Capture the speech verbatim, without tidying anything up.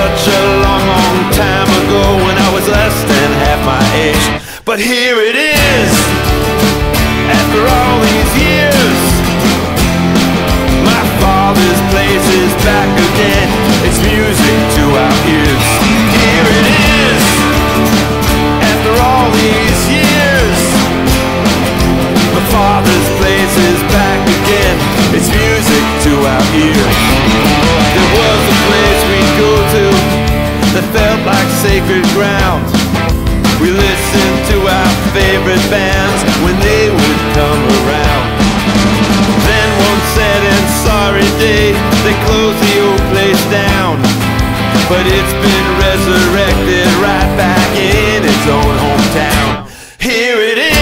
such a long, long time ago, when I was less than half my age. But here it is, after all these years, my father's place is back again. It's music to our ears. Here it is, after all these years, my father's place is back again. It's music to our ears. There was a place we'd go to that felt like sacred ground. We listened to our favorite bands when they would come around. Then one sad and sorry day, they closed the old place down. But it's been resurrected right back in its own hometown. Here it is.